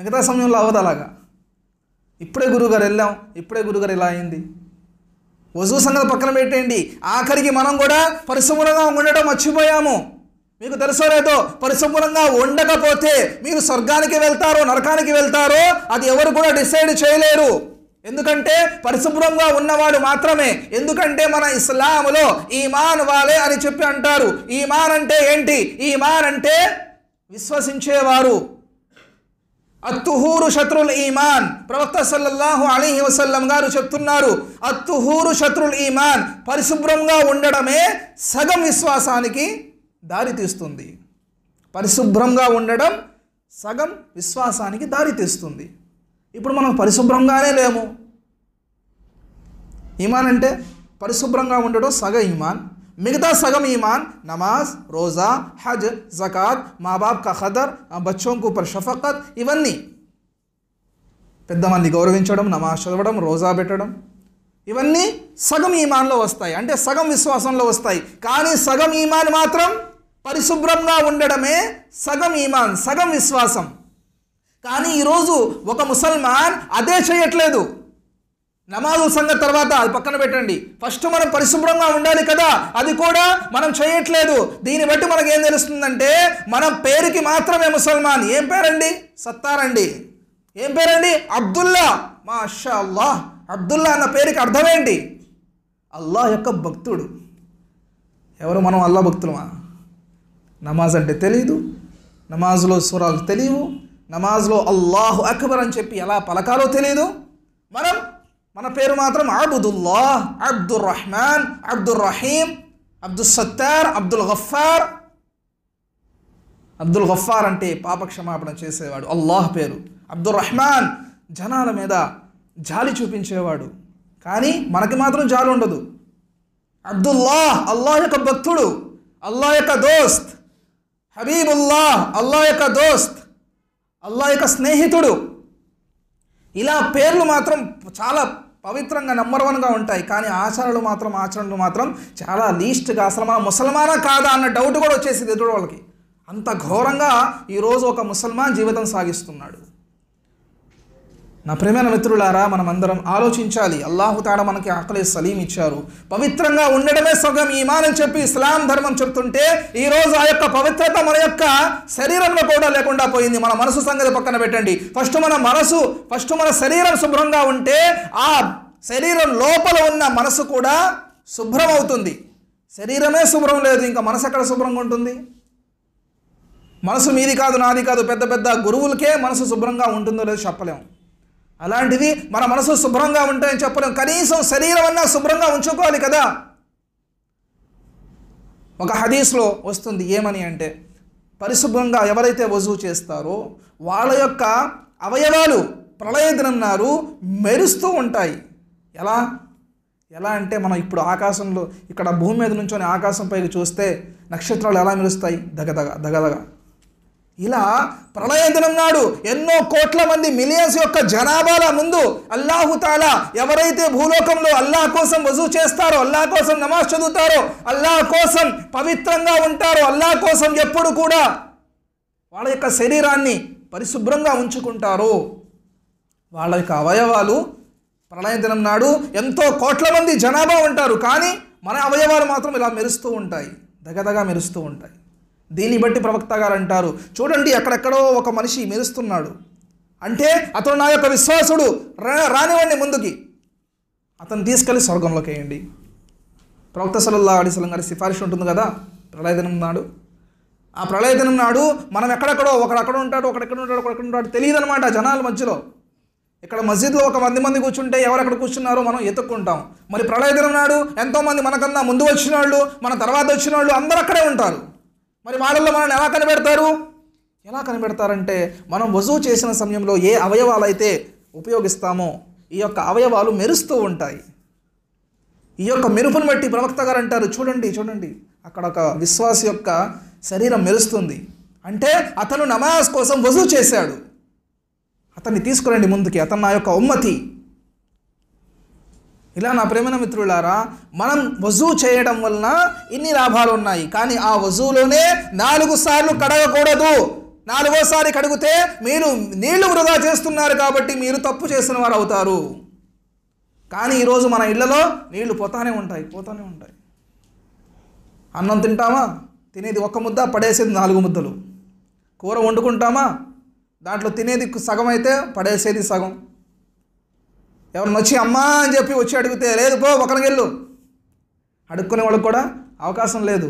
మిగతా సమయంలో అవ్వదు. అలాగా ఇప్పుడే గురువుగారు వెళ్ళాం, ఇప్పుడే గురువుగారు ఇలా అయింది. వజూ సంగతి పక్కన పెట్టేయండి, ఆఖరికి మనం కూడా పరిశుభ్రంగా ఉండడం మర్చిపోయాము. మీకు తెలుసో లేదో, పరిశుభ్రంగా ఉండకపోతే మీరు స్వర్గానికి వెళ్తారో నరకానికి వెళ్తారో అది ఎవరు కూడా డిసైడ్ చేయలేరు. ఎందుకంటే పరిశుభ్రంగా ఉన్నవాడు మాత్రమే. ఎందుకంటే మన ఇస్లాములో ఈమాన్ వాలే అని చెప్పి అంటారు. ఈమాన్ అంటే ఏంటి? ఈమాన్ అంటే విశ్వసించేవారు. అత్తుహూరు శత్రుల్ ఈమాన్, ప్రవక్త సల్లల్లాహు అలైహి వసల్లం గారు చెప్తున్నారు. అత్తుహూరు శత్రుల్ ఈమాన్, పరిశుభ్రంగా ఉండడమే సగం విశ్వాసానికి దారితీస్తుంది. పరిశుభ్రంగా ఉండడం సగం విశ్వాసానికి దారితీస్తుంది. ఇప్పుడు మనం పరిశుభ్రంగానే లేము. ఈమాన్ అంటే పరిశుభ్రంగా ఉండడం సగం ఈమాన్, మిగతా సగం ఈమాన్ నమాజ్, రోజా, హజ్, జకాత్, మా బాప్ కా ఖదర్, బచ్చోంకు పర్ షఫకత్, ఇవన్నీ పెద్దమంది గౌరవించడం, నమాజ్ చదవడం, రోజా పెట్టడం, ఇవన్నీ సగం ఈమాన్లో వస్తాయి, అంటే సగం విశ్వాసంలో వస్తాయి. కానీ సగం ఈమాన్ మాత్రం పరిశుభ్రంగా ఉండడమే సగం ఈమాన్, సగం విశ్వాసం. కానీ ఈరోజు ఒక ముసల్మాన్ అదే చేయట్లేదు. నమాజు సంగతి తర్వాత, అది పక్కన పెట్టండి. ఫస్ట్ మనం పరిశుభ్రంగా ఉండాలి కదా, అది కూడా మనం చేయట్లేదు. దీన్ని బట్టి మనకు ఏం తెలుస్తుందంటే, మన పేరుకి మాత్రమే ముసల్మాన్. ఏం పేరండి? సత్తారండి. ఏం పేరండి? అబ్దుల్లా. మాషా అల్లాహ్, అబ్దుల్లా అన్న పేరుకి అర్థమేంటి? అల్లాహ్ యొక్క భక్తుడు. ఎవరు మనం? అల్లా భక్తులమా? నమాజ్ అంటే తెలీదు, నమాజ్లో సూరాలు తెలియవు, నమాజ్లో అల్లాహు అక్బర్ అని చెప్పి ఎలా పలకాలో తెలియదు. మనం మన పేరు మాత్రం అబ్దుల్లాహ్, అబ్దుర్ రహ్మాన్, అబ్దుర్ రహీం, అబ్దుల్ సత్తార్, అబ్దుల్ గఫార్, అబ్దుల్ గఫార్ అంటే పాపక్షమాపణ చేసేవాడు, అల్లాహ్ పేరు. అబ్దుల్ రహమాన్ జనాల మీద జాలి చూపించేవాడు, కానీ మనకి మాత్రం జాలి ఉండదు. అబ్దుల్లాహ్ అల్లాహ్ యొక్క భక్తుడు, అల్లాహ్ యొక్క దోస్త్. హబీబుల్లాహ్ అల్లాహ్ యొక్క దోస్త్, అల్లాహ్ యొక్క స్నేహితుడు. ఇలా పేర్లు మాత్రం చాలా పవిత్రంగా నెంబర్ వన్గా ఉంటాయి, కానీ ఆచారాలు మాత్రం ఆచరణలు మాత్రం చాలా లీస్ట్గా. అసలు మనం ముసల్మానా కాదా అన్న డౌట్ కూడా వచ్చేసింది ఎదుటి వాళ్ళకి. అంత ఘోరంగా ఈరోజు ఒక ముసల్మాన్ జీవితం సాగిస్తున్నాడు. నా ప్రియమైన మిత్రులారా, మనమందరం ఆలోచించాలి. అల్లాహు తాలా మనకి అఖలే సలీం ఇచ్చారు. పవిత్రంగా ఉండడమే సగం ఈమాన్ అని చెప్పి ఇస్లాం ధర్మం చెప్తుంటే, ఈరోజు ఆ యొక్క పవిత్రత మన యొక్క శరీరంలో కూడా లేకుండా పోయింది. మన మనసు సంగతి పక్కన పెట్టండి. ఫస్ట్ మన మనసు, ఫస్ట్ మన శరీరం శుభ్రంగా ఉంటే ఆ శరీరం లోపల ఉన్న మనసు కూడా శుభ్రం అవుతుంది. శరీరమే శుభ్రం లేదు, ఇంకా మనసు ఎక్కడ శుభ్రంగా ఉంటుంది? మనసు మీది కాదు, నాది కాదు, పెద్ద పెద్ద గురువులకే మనసు శుభ్రంగా ఉంటుందో లేదో చెప్పలేము. అలాంటిది మన మనసు శుభ్రంగా ఉంటాయని చెప్పలేము. కనీసం శరీరం అన్నా శుభ్రంగా ఉంచుకోవాలి కదా. ఒక హదీస్లో వస్తుంది, ఏమని అంటే, పరిశుభ్రంగా ఎవరైతే వజూ చేస్తారో వాళ్ళ యొక్క అవయవాలు ప్రళయదినన్నారు మెరుస్తూ ఉంటాయి. ఎలా ఎలా అంటే, మనం ఇప్పుడు ఆకాశంలో ఇక్కడ భూమి మీద నుంచొని ఆకాశం పైకి చూస్తే నక్షత్రాలు ఎలా మెరుస్తాయి, దగదగ దగదగ. ఇలా ప్రళయ దినం నాడు ఎన్నో కోట్ల మంది మిలియన్స్ యొక్క జనాభాల ముందు అల్లాహు తాలా ఎవరైతే భూలోకంలో అల్లాహ్ కోసం వజూ చేస్తారో, అల్లాహ్ కోసం నమాజ్ చదువుతారో, అల్లాహ్ కోసం పవిత్రంగా ఉంటారో, అల్లాహ్ కోసం ఎప్పుడు కూడా వాళ్ళ యొక్క శరీరాన్ని పరిశుభ్రంగా ఉంచుకుంటారో, వాళ్ళ యొక్క అవయవాలు ప్రళయ దినం నాడు ఎంతో కోట్ల మంది జనాభా ఉంటారు, కానీ మన అవయవాలు మాత్రం ఇలా మెరుస్తూ ఉంటాయి, దగదగా మెరుస్తూ ఉంటాయి. దీన్ని బట్టి ప్రవక్త గారు అంటారు, చూడండి అక్కడెక్కడో ఒక మనిషి మెరుస్తున్నాడు అంటే అతను నా యొక్క విశ్వాసుడు, రానివ్వండి ముందుకి, అతను తీసుకెళ్ళి స్వర్గంలోకి వేయండి. ప్రవక్త సల్లల్లాహు అలైహి వసల్లం గారి సిఫారిష్ ఉంటుంది కదా ప్రళయ దినం నాడు. ఆ ప్రళయ దినం నాడు మనం ఎక్కడెక్కడో ఒకడక్కడ ఉంటాడు, ఒకడెక్కడ ఉంటాడు, ఒకడెక్కడ ఉంటాడు తెలియదు అనమాట. జనాల మధ్యలో ఇక్కడ మస్జిద్లో ఒక వంద మంది కూర్చుంటే ఎవరెక్కడ కూర్చున్నారో మనం ఎత్తుక్కుంటాం. మరి ప్రళయ దినం నాడు ఎంతోమంది మనకన్నా ముందు వచ్చిన వాళ్ళు, మన తర్వాత వచ్చిన వాళ్ళు అందరూ అక్కడే ఉంటారు. మరి వాళ్ళల్లో మనల్ని ఎలా కనిపెడతారు? ఎలా కనిపెడతారంటే, మనం వజూ చేసిన సమయంలో ఏ అవయవాలు అయితే ఉపయోగిస్తామో ఈ యొక్క అవయవాలు మెరుస్తూ ఉంటాయి. ఈ యొక్క మెరుపును బట్టి ప్రవక్త గారు అంటారు, చూడండి చూడండి అక్కడ ఒక విశ్వాసి యొక్క శరీరం మెరుస్తుంది అంటే అతను నమాజ్ కోసం వజూ చేశాడు, అతన్ని తీసుకురండి ముందుకి, అతను నా యొక్క ఉమ్మతి. ఇలా నా ప్రేమ మిత్రులారా, మనం వజూ చేయడం వలన ఇన్ని లాభాలు ఉన్నాయి, కానీ ఆ వజూలోనే నాలుగు సార్లు కడగకూడదు. నాలుగోసారి కడిగితే మీరు నీళ్లు వృధా చేస్తున్నారు కాబట్టి మీరు తప్పు చేసిన వారు అవుతారు. కానీ ఈరోజు మన ఇళ్లలో నీళ్లు పోతానే ఉంటాయి, పోతానే ఉంటాయి. అన్నం తింటామా, తినేది ఒక్క ముద్ద, పడేసేది నాలుగు ముద్దలు. కూర వండుకుంటామా, దాంట్లో తినేది సగం అయితే పడేసేది సగం. ఎవరిని వచ్చి అమ్మా అని చెప్పి వచ్చి అడిగితే, లేదు పో ఒకరికి వెళ్ళు, అడుక్కునే వాళ్ళకి కూడా అవకాశం లేదు.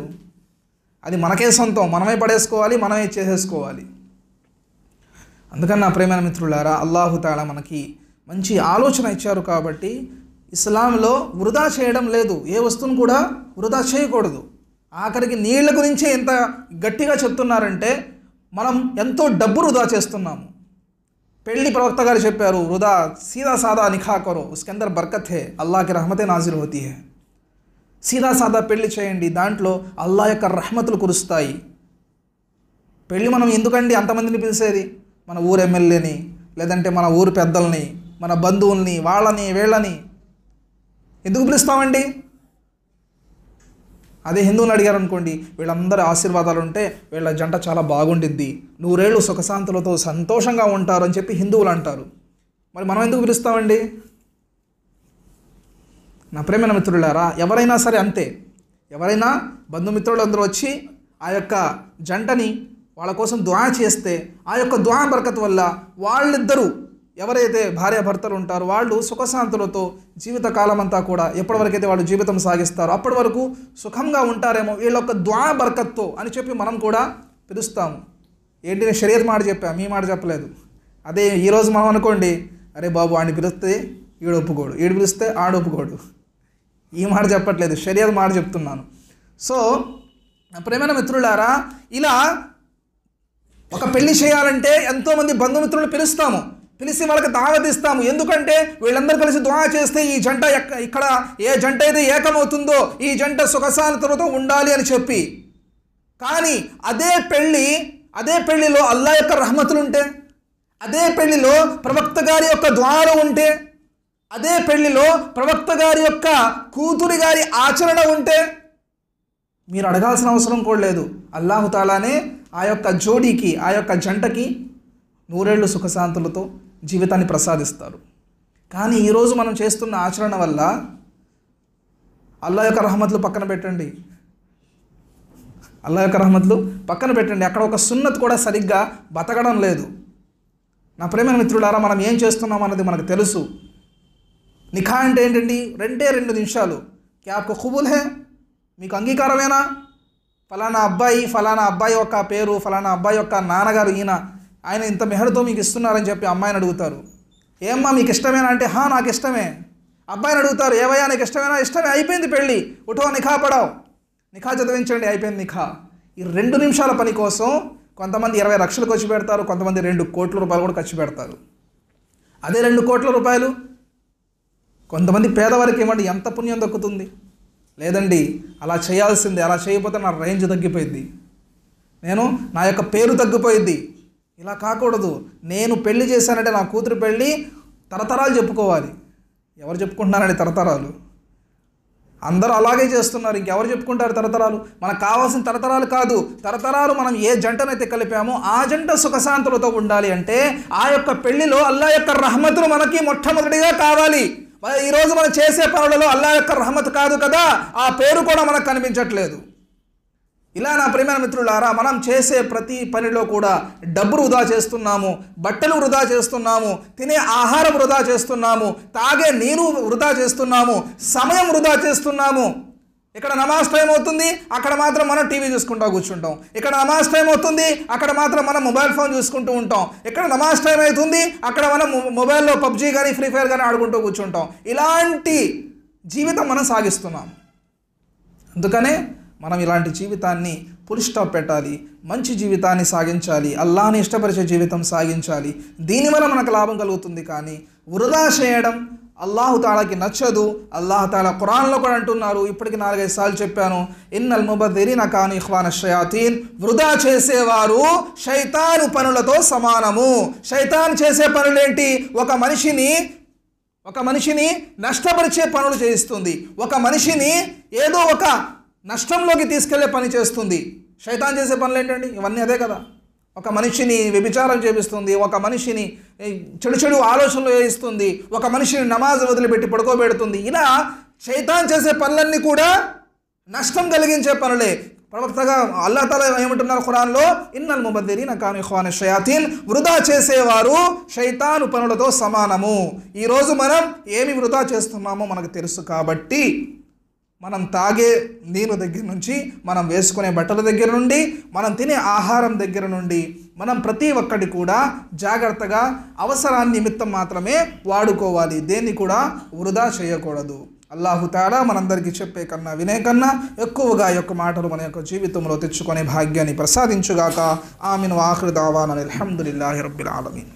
అది మనకే సొంతం, మనమే పడేసుకోవాలి, మనమే చేసేసుకోవాలి. అందుకని నా ప్రేమైన మిత్రులారా, అల్లాహు తాలా మనకి మంచి ఆలోచన ఇచ్చారు కాబట్టి ఇస్లాంలో వృధా చేయడం లేదు, ఏ వస్తువును కూడా వృధా చేయకూడదు. ఆఖరికి నీళ్ల గురించి ఎంత గట్టిగా చెప్తున్నారంటే మనం ఎంతో డబ్బు వృధా చేస్తున్నాము. పెళ్లి ప్రవక్త గారు చెప్పారు, వృధా సీదా సాదా నిఖా కరో ఉస్కే అందర్ బర్కత్ హే అల్లాహకి రహమతే నాజిల్ హోతీ హే. సీదా సాదా పెళ్లి చేయండి, దాంట్లో అల్లాహ్ యొక్క రహమతులు కురుస్తాయి. పెళ్ళి మనం ఎందుకండి అంతమందిని పిలిచేది? మన ఊరు ఎమ్మెల్యేని, లేదంటే మన ఊరు పెద్దల్ని, మన బంధువుల్ని, వాళ్ళని వీళ్ళని ఎందుకు పిలుస్తామండి? అదే హిందువుని అడిగారు అనుకోండి, వీళ్ళందరి ఆశీర్వాదాలు ఉంటే వీళ్ళ జంట చాలా బాగుండిద్ది, నూరేళ్ళు సుఖశాంతులతో సంతోషంగా ఉంటారు అని చెప్పి హిందువులు అంటారు. మరి మనం ఎందుకు పిలుస్తామండి? నా ప్రేమైన మిత్రులారా, ఎవరైనా సరే అంతే, ఎవరైనా బంధుమిత్రులు అందరూ వచ్చి ఆ యొక్క జంటని వాళ్ళ కోసం దుఆ చేస్తే ఆ యొక్క దుఆ బరకత్ వల్ల వాళ్ళిద్దరూ ఎవరైతే భార్య భర్తలు ఉంటారో వాళ్ళు సుఖశాంతులతో జీవితకాలం అంతా కూడా ఎప్పటివరకైతే వాళ్ళు జీవితం సాగిస్తారో అప్పటి వరకు సుఖంగా ఉంటారేమో వీళ్ళ యొక్క దుఆ బర్కత్తో అని చెప్పి మనం కూడా పిలుస్తాము. ఏంటి, నేను షరియత్ మాట చెప్పాను, మీ మాట చెప్పలేదు. అదే ఈరోజు మనం అనుకోండి, అరే బాబు ఆడిని పిలిస్తే ఈడు ఒప్పుకోడు, ఈడు పిలిస్తే ఆడు ఒప్పుకోడు. ఈ మాట చెప్పట్లేదు, షరియత్ మాట చెప్తున్నాను. సో ప్రేమైన మిత్రులారా, ఇలా ఒక పెళ్లి చేయాలంటే ఎంతో మంది బంధుమిత్రులను పిలుస్తాము, పిలిచి వాళ్ళకి దావత్ ఇస్తాము. ఎందుకంటే వీళ్ళందరూ కలిసి దుఆ చేస్తే ఈ జంట ఇక్కడ ఏ జంట అయితే ఏకమవుతుందో ఈ జంట సుఖశాంతులతో ఉండాలి అని చెప్పి. కానీ అదే పెళ్ళి అదే పెళ్లిలో అల్లా యొక్క రహమతులు ఉంటే, అదే పెళ్లిలో ప్రవక్త గారి యొక్క ద్వారం ఉంటే, అదే పెళ్లిలో ప్రవక్త గారి యొక్క కూతురి గారి ఆచరణ ఉంటే మీరు అడగాల్సిన అవసరం కూడా లేదు. అల్లాహు తాలానే ఆ యొక్క జోడీకి ఆ యొక్క జంటకి నూరేళ్ళు సుఖశాంతులతో జీవితాన్ని ప్రసాదిస్తారు. కానీ ఈరోజు మనం చేస్తున్న ఆచరణ వల్ల అల్లా యొక్క రహమతులు పక్కన పెట్టండి, అల్లా యొక్క రహమతులు పక్కన పెట్టండి అక్కడ ఒక సున్నత్ కూడా సరిగ్గా బతకడం లేదు. నా ప్రేమైన మిత్రులారా, మనం ఏం చేస్తున్నాం అన్నది మనకు తెలుసు. నిఖా అంటే ఏంటండి? రెండే రెండు నిమిషాలు. క్యా ఆప్కో ఖుబూల్ హే, మీకు అంగీకారమేనా? ఫలానా అబ్బాయి ఫలానా అబ్బాయి యొక్క పేరు, ఫలానా అబ్బాయి యొక్క నాన్నగారు ఈయన, ఆయన ఇంత మెహర్తో మీకు ఇస్తున్నారని చెప్పి అమ్మాయిని అడుగుతారు. ఏమ్మా మీకు ఇష్టమేనా అంటే హా నాకు ఇష్టమే. అబ్బాయిని అడుగుతారు ఏవయ్యా నీకు ఇష్టమేనా? ఇష్టమే. అయిపోయింది పెళ్ళి, ఉఠో నిఖా పడావు, నిఖా చదివించండి, అయిపోయింది నిఖా. ఈ రెండు నిమిషాల పని కోసం కొంతమంది ఇరవై లక్షలు ఖర్చు పెడతారు, కొంతమంది రెండు కోట్ల రూపాయలు కూడా ఖర్చు పెడతారు. అదే రెండు కోట్ల రూపాయలు కొంతమంది పేదవారికి ఇవ్వండి, ఎంత పుణ్యం దక్కుతుంది? లేదండి, అలా చేయాల్సిందే. అలా చేయకపోతే నా రేంజ్ తగ్గిపోయింది, నేను నా యొక్క పేరు తగ్గిపోయింది. ఇలా కాకూడదు. నేను పెళ్లి చేశానంటే నా కూతురు పెళ్ళి తరతరాలు చెప్పుకోవాలి. ఎవరు చెప్పుకుంటున్నారండి తరతరాలు? అందరూ అలాగే చేస్తున్నారు, ఇంకెవరు చెప్పుకుంటారు తరతరాలు? మనకు కావాల్సిన తరతరాలు కాదు, తరతరాలు మనం ఏ జంటనైతే కలిపామో ఆ జంట సుఖశాంతులతో ఉండాలి అంటే ఆ యొక్క పెళ్లిలో అల్లా యొక్క రహమతులు మనకి మొట్టమొదటిగా కావాలి. ఈరోజు మనం చేసే పనులలో అల్లా యొక్క రహమతు కాదు కదా, ఆ పేరు కూడా మనకు కనిపించట్లేదు. ఇలా నా ప్రియమైన మిత్రులారా, మనం చేసే ప్రతి పనిలో కూడా డబ్బులు వృధా చేస్తున్నాము, బట్టలు వృధా చేస్తున్నాము, తినే ఆహారం వృధా చేస్తున్నాము, తాగే నీరు వృధా చేస్తున్నాము, సమయం వృధా చేస్తున్నాము. ఇక్కడ నమాజ్ టైం అవుతుంది, అక్కడ మాత్రం మనం టీవీ చూసుకుంటూ కూర్చుంటాం. ఇక్కడ నమాజ్ టైం అవుతుంది, అక్కడ మాత్రం మనం మొబైల్ ఫోన్ చూసుకుంటూ ఉంటాం. ఇక్కడ నమాజ్ టైం అవుతుంది, అక్కడ మనం మొబైల్లో పబ్జీ కానీ ఫ్రీ ఫైర్ కానీ ఆడుకుంటూ కూర్చుంటాం. ఇలాంటి జీవితం మనం సాగిస్తున్నాం. అందుకనే మనం ఇలాంటి జీవితాన్ని ఫుల్ స్టాప్ పెట్టాలి, మంచి జీవితాన్ని సాగించాలి, అల్లాహ్ని ఇష్టపరిచే జీవితం సాగించాలి. దీనివల్ల మనకు లాభం కలుగుతుంది. కానీ వృధా చేయడం అల్లాహు తాలాకి నచ్చదు. అల్లాహు తాలా ఖురాన్లో కూడా అంటున్నారు, ఇప్పటికి నాలుగైదు సార్లు చెప్పాను, ఇన్నల్ ముబద్దిరీన కాను ఇఖ్వాన షయాతీన్, వృధా చేసేవారు శైతాను పనులతో సమానము. శైతాన్ చేసే పనులేంటి? ఒక మనిషిని ఒక మనిషిని నష్టపరిచే పనులు చేయిస్తుంది, ఒక మనిషిని ఏదో ఒక నష్టంలోకి తీసుకెళ్లే పని చేస్తుంది. శైతాన్ చేసే పనులు ఏంటండి? ఇవన్నీ అదే కదా. ఒక మనిషిని వ్యభిచారం చేపిస్తుంది, ఒక మనిషిని చెడు చెడు ఆలోచనలు వేయిస్తుంది, ఒక మనిషిని నమాజ్ వదిలిపెట్టి పడుకోబెడుతుంది. ఇలా శైతాన్ చేసే పనులన్నీ కూడా నష్టం కలిగించే పనులే. ప్రవక్తగా అల్లాహ్ తాలా ఏమంటున్నారు ఖురాన్లో? ఇన్నల్ ముబద్దిరీన కాను ఇఖ్వాన షయాతీన్, వృధా చేసేవారు శైతాను పనులతో సమానము. ఈరోజు మనం ఏమి వృధా చేస్తున్నామో మనకు తెలుసు. కాబట్టి మనం తాగే నీరు దగ్గర నుంచి, మనం వేసుకునే బట్టల దగ్గర నుండి, మనం తినే ఆహారం దగ్గర నుండి మనం ప్రతి ఒక్కటి కూడా జాగ్రత్తగా అవసరాన్ని నిమిత్తం మాత్రమే వాడుకోవాలి. దేన్ని కూడా వృధా చేయకూడదు. అల్లాహు తాలా మనందరికీ చెప్పే కన్నా వినే కన్నా ఎక్కువగా యొక్క మాటలు మన యొక్క జీవితంలో తెచ్చుకునే భాగ్యాన్ని ప్రసాదించుగాక. ఆమీన్. ఆఖిరు దావానా అల్హమ్దులిల్లాహి రబ్బిల్ ఆలమీన్.